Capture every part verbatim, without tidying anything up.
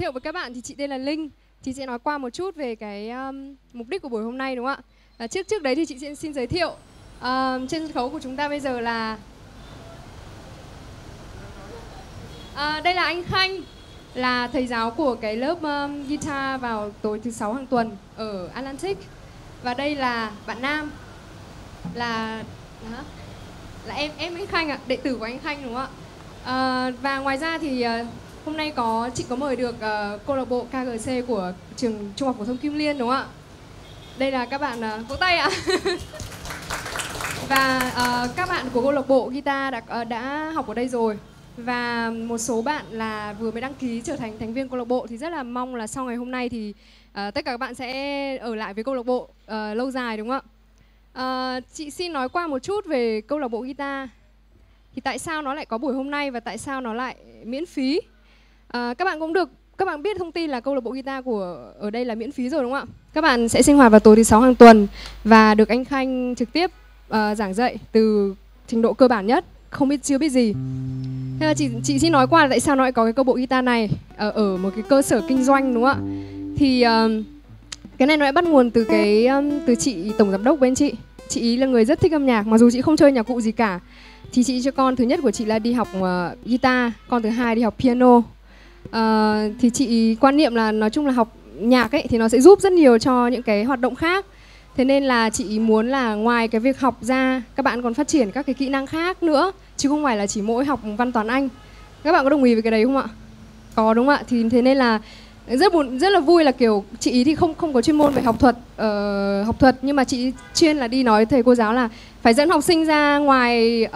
thiệu với các bạn thì chị tên là Linh. Chị sẽ nói qua một chút về cái um, mục đích của buổi hôm nay, đúng không ạ? À, trước trước đấy thì chị sẽ xin giới thiệu um, trên sân khấu của chúng ta bây giờ là à, đây là anh Khanh, là thầy giáo của cái lớp um, guitar vào tối thứ sáu hàng tuần ở Atlantic. Và đây là bạn Nam, là hả? Là em em anh Khanh ạ, à, đệ tử của anh Khanh, đúng không ạ? À, và ngoài ra thì uh, hôm nay có chị có mời được uh, câu lạc bộ K G C của trường Trung học phổ thông Kim Liên, đúng không ạ? Đây là các bạn uh, vỗ tay ạ. Và uh, các bạn của câu lạc bộ guitar đã uh, đã học ở đây rồi, và một số bạn là vừa mới đăng ký trở thành thành viên câu lạc bộ, thì rất là mong là sau ngày hôm nay thì uh, tất cả các bạn sẽ ở lại với câu lạc bộ uh, lâu dài, đúng không ạ? Uh, chị xin nói qua một chút về câu lạc bộ guitar, thì tại sao nó lại có buổi hôm nay và tại sao nó lại miễn phí. À, các bạn cũng được, các bạn biết thông tin là câu lạc bộ guitar của ở đây là miễn phí rồi, đúng không ạ? Các bạn sẽ sinh hoạt vào tối thứ sáu hàng tuần và được anh Khanh trực tiếp uh, giảng dạy từ trình độ cơ bản nhất, không biết chưa biết gì. Thế là chị chị xin nói qua là tại sao nó lại có cái câu lạc bộ guitar này ở, ở một cái cơ sở kinh doanh, đúng không ạ? Thì uh, cái này nó lại bắt nguồn từ cái um, từ chị tổng giám đốc bên chị. Chị ý là người rất thích âm nhạc, mặc dù chị không chơi nhạc cụ gì cả. Thì chị cho con thứ nhất của chị là đi học uh, guitar, con thứ hai đi học piano. Uh, thì chị quan niệm là nói chung là học nhạc ấy thì nó sẽ giúp rất nhiều cho những cái hoạt động khác. Thế nên là chị muốn là ngoài cái việc học ra, các bạn còn phát triển các cái kỹ năng khác nữa, chứ không phải là chỉ mỗi học văn toán Anh. Các bạn có đồng ý với cái đấy không ạ? Có, đúng không ạ? Thì thế nên là rất buồn, rất là vui là kiểu chị ý thì không không có chuyên môn về học thuật, uh, học thuật, nhưng mà chị chuyên là đi nói thầy cô giáo là phải dẫn học sinh ra ngoài, uh,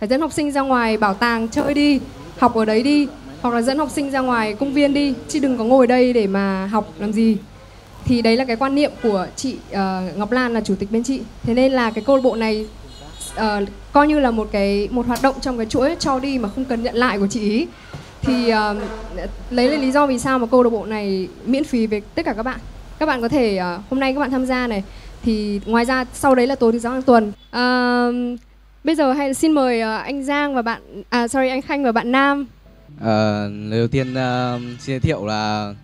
phải dẫn học sinh ra ngoài bảo tàng chơi đi, học ở đấy đi, hoặc là dẫn học sinh ra ngoài công viên đi, chứ đừng có ngồi đây để mà học làm gì. Thì đấy là cái quan niệm của chị uh, Ngọc Lan là chủ tịch bên chị. Thế nên là cái câu lạc bộ này uh, coi như là một cái một hoạt động trong cái chuỗi cho đi mà không cần nhận lại của chị ý. Thì uh, lấy lý do vì sao mà câu lạc bộ này miễn phí với tất cả các bạn. Các bạn có thể uh, hôm nay các bạn tham gia này, thì ngoài ra sau đấy là tối thứ sáu hàng tuần. Uh, bây giờ hãy xin mời uh, anh Giang và bạn à sorry anh Khanh và bạn Nam. Ờ, uh, đầu tiên uh, xin giới thiệu là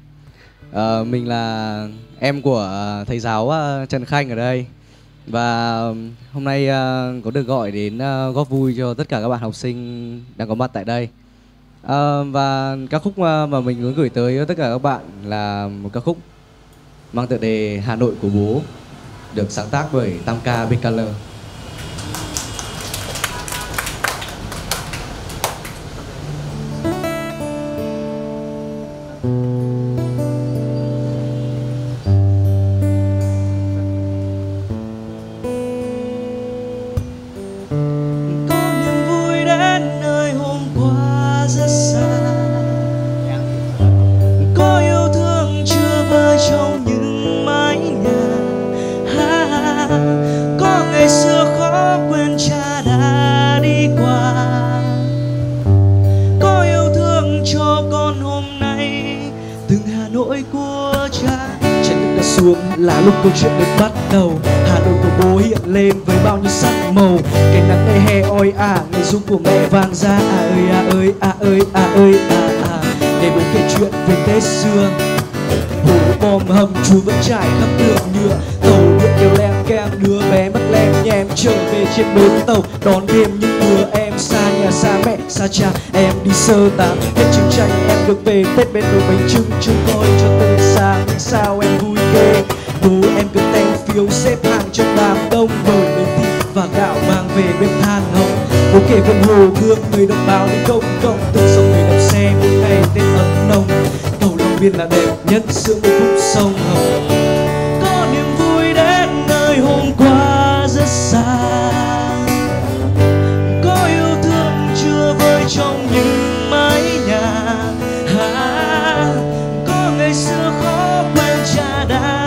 uh, mình là em của uh, thầy giáo uh, Trần Khanh ở đây. Và um, hôm nay uh, có được gọi đến uh, góp vui cho tất cả các bạn học sinh đang có mặt tại đây. uh, Và ca khúc uh, mà mình muốn gửi tới tất cả các bạn là một ca khúc mang tựa đề Hà Nội của bố, được sáng tác bởi Tam ca B K L. Câu chuyện được bắt đầu, Hà Nội của bố hiện lên với bao nhiêu sắc màu. Cái nắng đầy hè oi ả, à, người dung của mẹ vang ra à ơi à ơi à ơi à ơi à à. Để bố kể chuyện về Tết xưa, bố bom hầm chú vẫn trải khắp tường nhựa. Tàu điện đều lem kem, đứa bé mất lem nhem trở về trên bến tàu đón thêm những đứa em xa nhà xa mẹ xa cha. Em đi sơ tán Tết chiến tranh, em được về Tết bên nồi bánh trưng trông coi cho tới sáng sao em vui ghê. Bố em cứ tem phiếu xếp hàng trong đám đông, bởi bánh thịt và gạo mang về bếp than hồng. Bố kể vườn hồ gương người đồng bào đi công cộng, từng dòng người đạp xe mỗi ngày Tết ấm nồng. Cầu Long Biên là đẹp nhất giữa một khúc sông Hồng. Có niềm vui đến nơi hôm qua rất xa, có yêu thương chưa vơi trong những mái nhà. À, có ngày xưa khó quen cha đã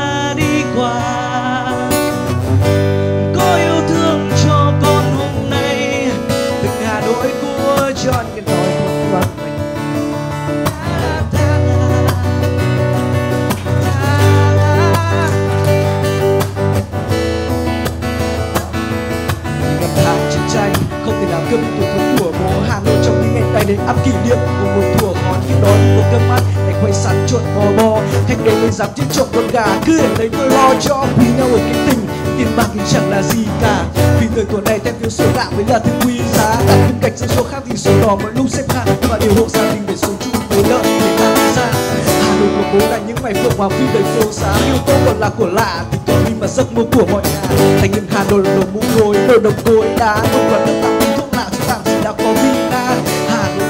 là cơm tuổi thốn của phố Hà Nội trong những ngày tay đến ăn kỷ niệm của một thủa ngón khi đón một cơm ăn đánh khoai sắn trộn bò bò. Khanh đâu mới dám giết trộm con gà, cứ để đấy tôi lo cho. Vì nhau ở cái tình tiền bạc thì chẳng là gì cả, vì thời tuổi này tem phiếu số lạ mới là thứ quý giá. Đặt kim cạch ra số khác thì số đỏ mọi lúc xếp hàng, nhưng mà điều hộ gia đình để số chung với nợ để tham gia. Hà Nội của bố là những ngày phượng hoàng phi đầy phố xá, yêu tốt còn là của lạ thì tôi đi mà giấc mơ của mọi nhà. Thành nhân Hà Nội là đồ mũ gối, đồ đồng cối đá, không còn đất tạm tính thuốc lạ chứ làm gì đã có vina. Hà Nội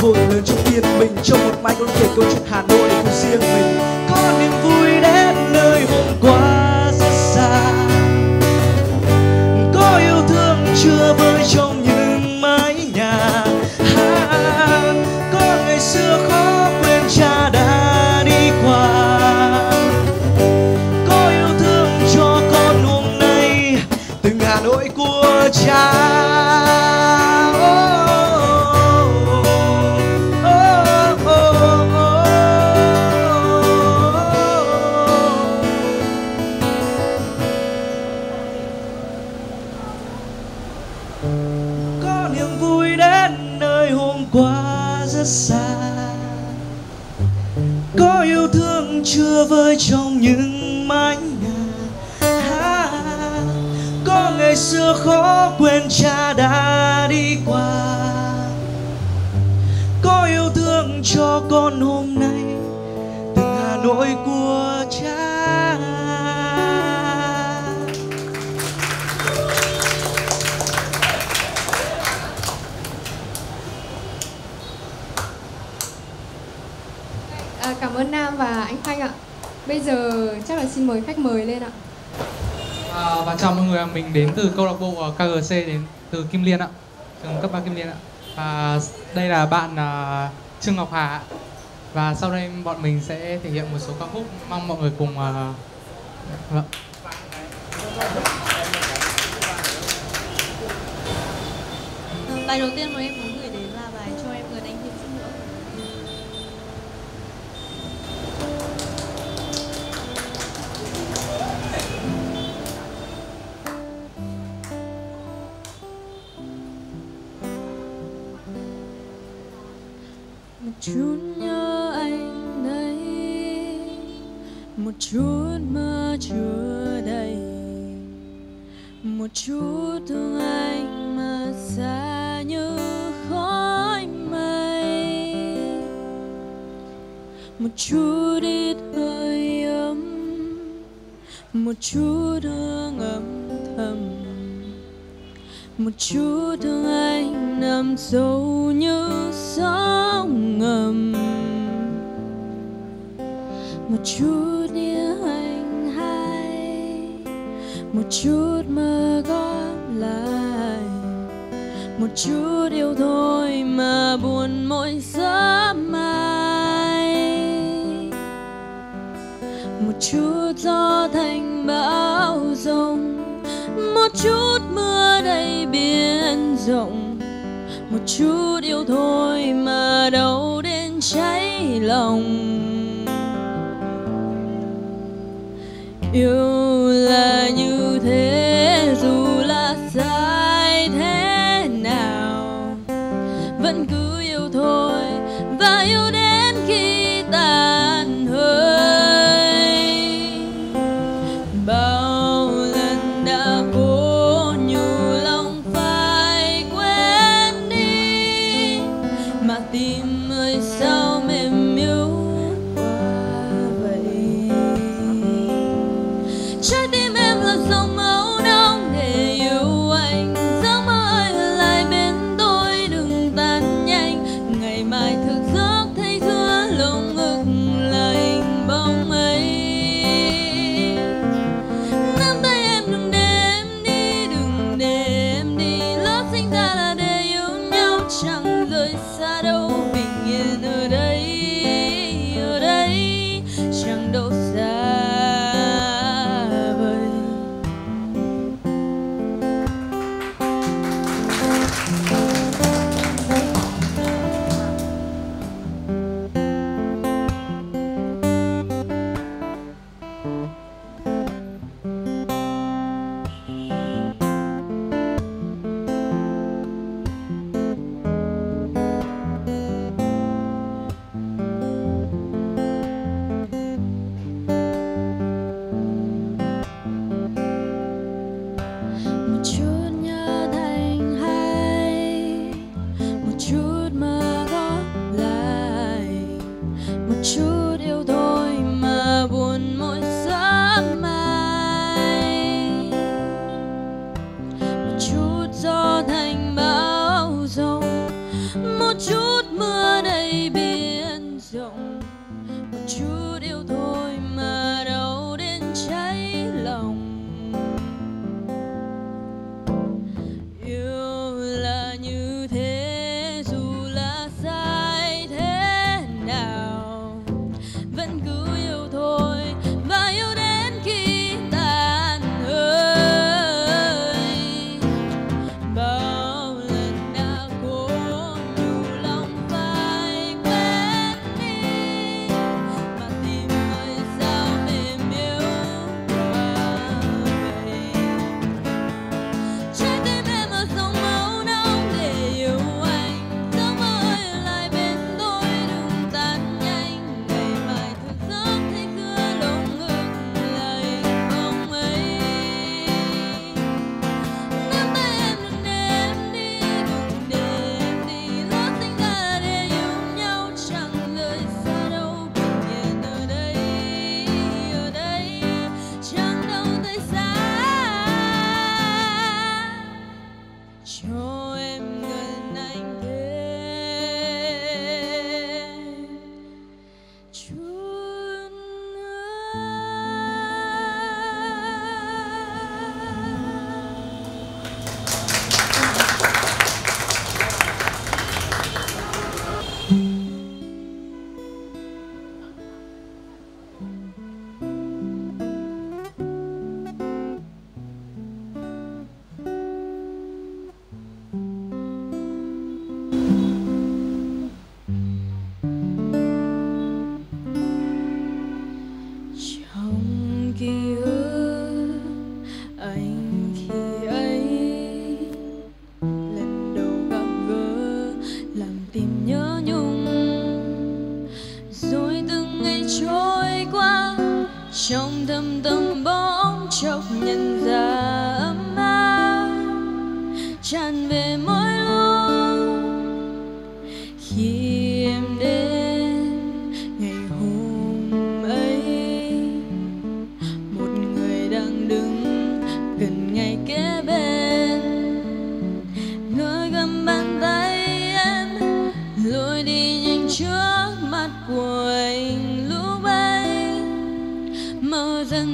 vội lớn trong yên mình, trong một mai con kể câu chuyện Hà Nội của riêng mình. Có niềm vui đến nơi hôm qua rất xa, có yêu thương chưa vơi trong những mái nhà. À, có ngày xưa khó quên cha đã đi qua, có yêu thương cho con hôm nay từng Hà Nội của cha. Chưa vơi trong những mái nhà, à, có ngày xưa khó quên cha đã đi qua, có yêu thương cho con hôm nay từng Hà Nội của cha. Cảm ơn Nam và anh Khanh ạ. Bây giờ chắc là xin mời khách mời lên ạ. À, và chào mọi người, mình đến từ câu lạc bộ K G C, đến từ Kim Liên ạ, trường cấp ba Kim Liên ạ. À, đây là bạn uh, Trương Ngọc Hà. Và sau đây bọn mình sẽ thể hiện một số ca khúc, mong mọi người cùng uh... bài đầu tiên mà em muốn gửi đến là bài Cho Em Gần Anh Thêm Chút Nữa. Chút nhớ anh ấy, một chút mơ chưa đầy, một chút thương anh mà xa như khói mây, một chút ít hơi ấm, một chút hương âm thầm, một chút thương anh nằm sâu như sóng ngầm, một chút yêu anh hay, một chút mơ góp lại, một chút yêu thôi mà buồn mỗi sớm mai, một chút gió thành bão rông, một chút mưa đầy biển rộng, một chút yêu thôi mà đau đến cháy lòng. Yêu là như thế, dù là sai thế nào vẫn cứ yêu thôi, và yêu đến khi tàn hơi. Bao Thank you. ký ức anh khi ấy, lần đầu gặp gỡ làm tim nhớ nhung, rồi từng ngày trôi qua trong thâm tâm bỗng chốc nhận ra ấm áp tràn về mỗi lúc khi em đến.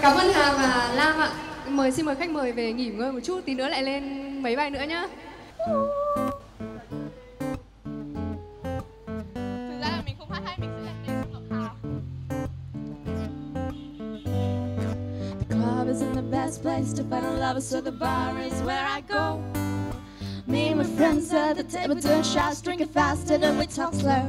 Cảm ơn Hà và Lam ạ. Mời xin mời khách mời về nghỉ ngơi một chút, tí nữa lại lên mấy bài nữa nhá. Thực ra là mình không hát hay, mình sẽ lên Trương Ngọc Hà. The club isn't the best place to find lovers, so the bar is where I go. Me and my friends at the table doing shots, drinking faster than we talk slow.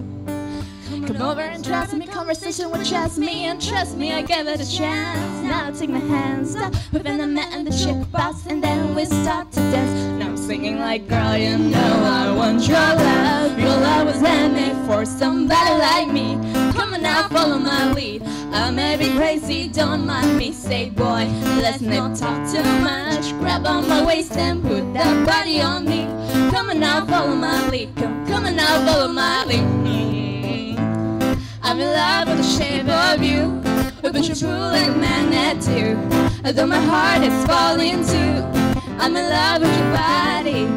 Come over and trust me, conversation with just me, and trust me, I gave it a chance. Now I take my hands, stop within the mat and the jukebox, and then we start to dance. Now I'm singing like, girl, you know I want your love. Your love was handmade for somebody like me. Come on now, follow my lead. I'm a bit crazy, don't mind me, say boy. Let's not talk too much. Grab on my waist and put that body on me. Come on now, follow my lead. Come, come on now, follow my lead. Mm-hmm. I'm in love with the shape of you, but you're truly Manitou. Although my heart is falling too, I'm in love with your body.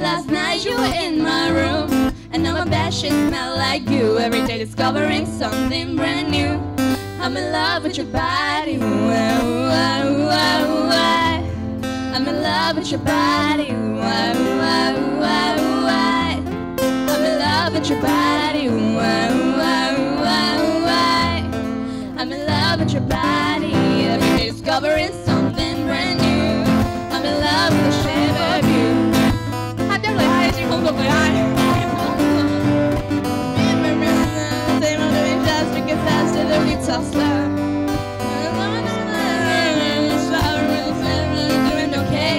Last night you were in my room, and now my bed sheets smell like you. Every day discovering something brand new. I'm in love with your body. I'm in love with your body. I'm in love with your body. I'm in love with your body. Every day discovering something brand new. I'm in love with the shape of you. Hát tiếp lời hai chứ không thuộc lời hai. Me and my business, they want to be fast, we get faster than we talk slow. I'm doing okay.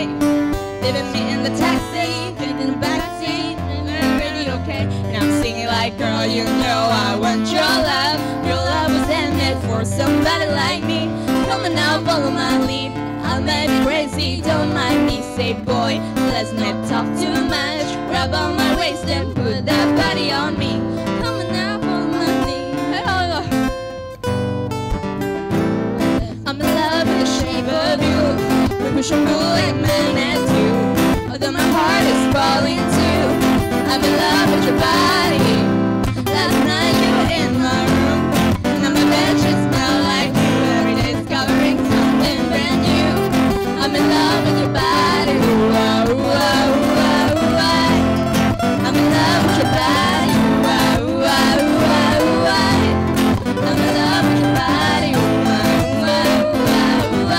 They've been meeting the taxi, been in the backseat, and I'm pretty okay. And I'm singing like, girl, you know I want your love. Your love was handmade for somebody like me. Come on now, follow my lead. I may be crazy, don't mind me, say boy. Let's not talk too much. Grab on my waist and put that body on me. Come on now, follow my lead. I'm in love with the shape of you. We push and pull and man at you. Although my heart is falling too, I'm in love with your body. Last night you were in my room, and now my bed sheets smell like you. Every day discovering something brand new. I'm in love with your body. Ooh, ooh, ooh, ooh, ooh. I'm in love with your body. Ooh, ooh, ooh, ooh, ooh. I'm in love with your body. Ooh, ooh, ooh, ooh, ooh.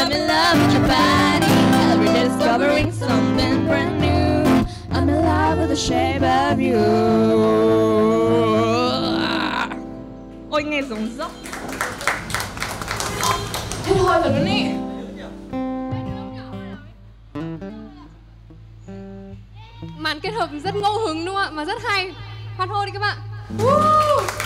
I'm in love with your body. Every day discovering something brand new. I'm in love with the shape of you. Ôi nghe giống dốc. Thế thôi thật luôn ý. Màn kết hợp rất ngẫu hứng luôn ạ, mà rất hay. Hoan hô đi các bạn.